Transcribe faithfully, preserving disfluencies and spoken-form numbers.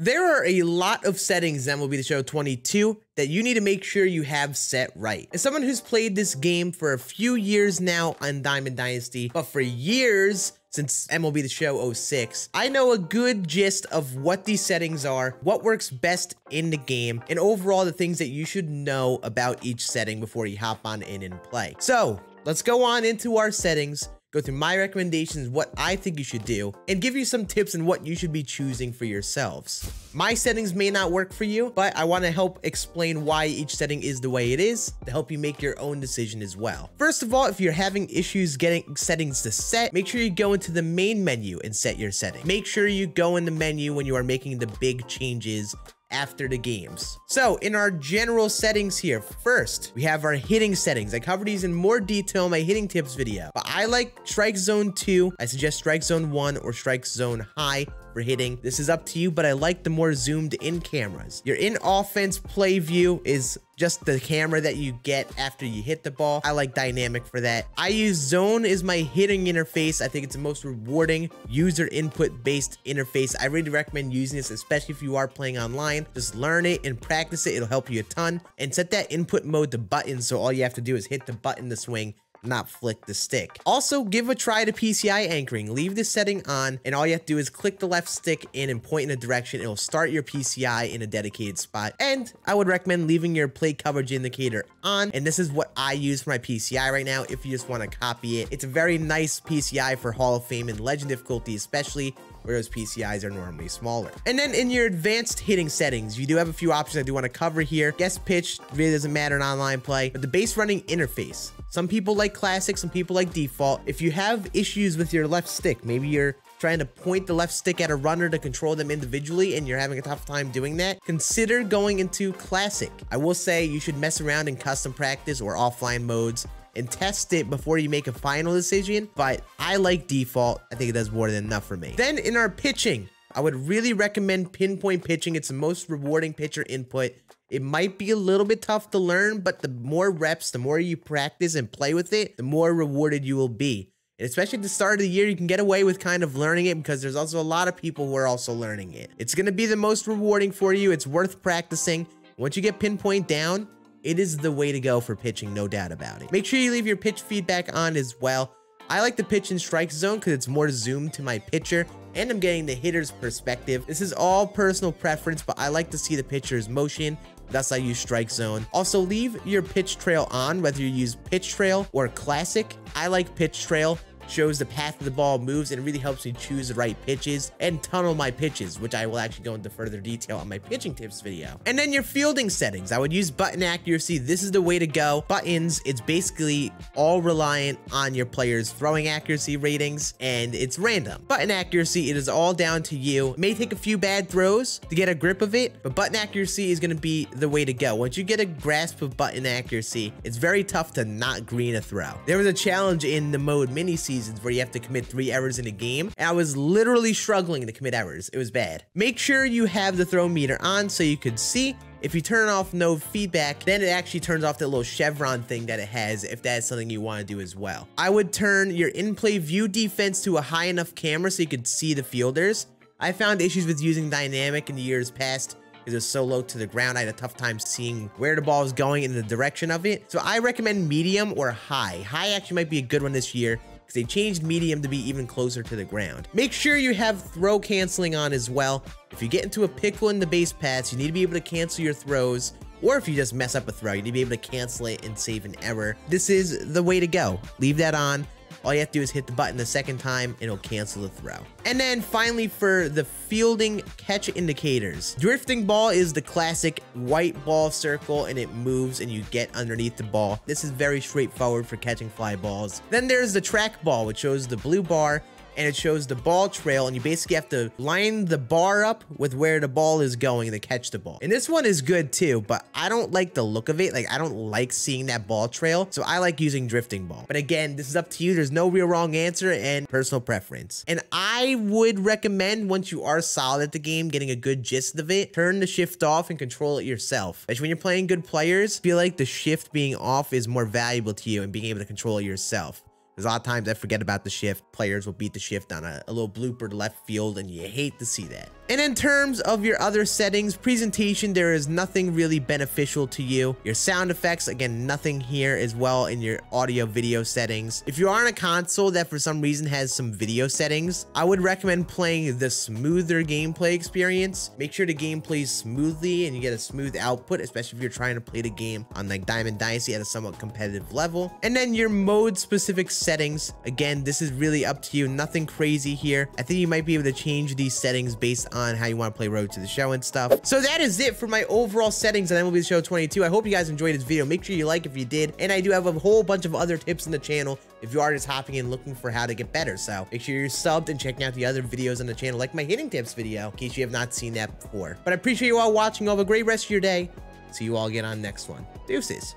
There are a lot of settings in M L B The Show twenty-two that you need to make sure you have set right. As someone who's played this game for a few years now on Diamond Dynasty, but for years since M L B The Show oh six, I know a good gist of what these settings are, what works best in the game, and overall the things that you should know about each setting before you hop on in and play. So let's go on into our settings, go through my recommendations, what I think you should do, and give you some tips on what you should be choosing for yourselves. My settings may not work for you, but I wanna help explain why each setting is the way it is to help you make your own decision as well. First of all, if you're having issues getting settings to set, make sure you go into the main menu and set your setting. Make sure you go in the menu when you are making the big changes after the games. So in our general settings here, first, we have our hitting settings. I cover these in more detail in my hitting tips video, but I like strike zone two. I suggest strike zone one or strike zone high for hitting. This is up to you, but I like the more zoomed in cameras. Your in offense play view is just the camera that you get after you hit the ball. I like dynamic for that. I use zone as my hitting interface. I think it's the most rewarding user input based interface. I really recommend using this, especially if you are playing online. Just learn it and practice it. It'll help you a ton. And set that input mode to button, so all you have to do is hit the button to swing, not flick the stick. Also, give a try to P C I anchoring. Leave this setting on, and all you have to do is click the left stick in and point in a direction. It'll start your P C I in a dedicated spot. And I would recommend leaving your play coverage indicator on, and this is what I use for my P C I right now if you just want to copy it. It's a very nice P C I for Hall of Fame and Legend difficulty, especially where those P C Is are normally smaller. And then in your advanced hitting settings, you do have a few options I do want to cover here. Guest pitch really doesn't matter in online play, but the base running interface. Some people like classic, some people like default. If you have issues with your left stick, maybe you're trying to point the left stick at a runner to control them individually and you're having a tough time doing that, consider going into classic. I will say you should mess around in custom practice or offline modes and test it before you make a final decision, but I like default. I think it does more than enough for me. Then in our pitching, I would really recommend pinpoint pitching. It's the most rewarding pitcher input. It might be a little bit tough to learn, but the more reps, the more you practice and play with it, the more rewarded you will be. And especially at the start of the year, you can get away with kind of learning it because there's also a lot of people who are also learning it. It's gonna be the most rewarding for you. It's worth practicing. Once you get pinpoint down, it is the way to go for pitching, no doubt about it. Make sure you leave your pitch feedback on as well. I like the pitch in strike zone because it's more zoomed to my pitcher and I'm getting the hitter's perspective. This is all personal preference, but I like to see the pitcher's motion. Thus, I use strike zone. Also, leave your pitch trail on, whether you use pitch trail or classic. I like pitch trail. Shows the path of the ball moves and really helps me choose the right pitches and tunnel my pitches, which I will actually go into further detail on my pitching tips video. And then your fielding settings, I would use button accuracy. This is the way to go. Buttons, it's basically all reliant on your players' throwing accuracy ratings, and it's random. Button accuracy, it is all down to you. It may take a few bad throws to get a grip of it, but button accuracy is going to be the way to go. Once you get a grasp of button accuracy, it's very tough to not green a throw. There was a challenge in the mode mini season where you have to commit three errors in a game, and I was literally struggling to commit errors. It was bad. Make sure you have the throw meter on so you could see. If you turn off no feedback, then it actually turns off that little chevron thing that it has if that's something you want to do as well. I would turn your in-play view defense to a high enough camera so you could see the fielders. I found issues with using dynamic in the years past because it was so low to the ground. I had a tough time seeing where the ball is going and the direction of it. So I recommend medium or high. High actually might be a good one this year, because they changed medium to be even closer to the ground. Make sure you have throw canceling on as well. If you get into a pickle in the base paths, you need to be able to cancel your throws, or if you just mess up a throw, you need to be able to cancel it and save an error. This is the way to go. Leave that on. All you have to do is hit the button the second time and it'll cancel the throw. And then finally, for the fielding catch indicators, drifting ball is the classic white ball circle and it moves and you get underneath the ball. This is very straightforward for catching fly balls. Then there's the track ball, which shows the blue bar and it shows the ball trail, and you basically have to line the bar up with where the ball is going to catch the ball. And this one is good too, but I don't like the look of it. Like, I don't like seeing that ball trail, so I like using drifting ball. But again, this is up to you. There's no real wrong answer and personal preference. And I would recommend, once you are solid at the game, getting a good gist of it, turn the shift off and control it yourself. Especially when you're playing good players, I feel like the shift being off is more valuable to you and being able to control it yourself. Because a lot of times I forget about the shift. Players will beat the shift on a, a little blooper to left field, and you hate to see that. And in terms of your other settings, presentation, there is nothing really beneficial to you. Your sound effects, again, nothing here as well in your audio video settings. If you are on a console that for some reason has some video settings, I would recommend playing the smoother gameplay experience. Make sure the game plays smoothly and you get a smooth output, especially if you're trying to play the game on like Diamond Dynasty at a somewhat competitive level. And then your mode specific settings, again, this is really up to you. Nothing crazy here. I think you might be able to change these settings based on how you want to play Road to the Show and stuff. So that is it for my overall settings on M L B The Show twenty-two. I hope you guys enjoyed this video. Make sure you like if you did, and I do have a whole bunch of other tips in the channel if you are just hopping in looking for how to get better. So make sure you're subbed and checking out the other videos on the channel, like my hitting tips video, in case you have not seen that before. But I appreciate you all watching. Have a great rest of your day. See you all again on the next one. Deuces.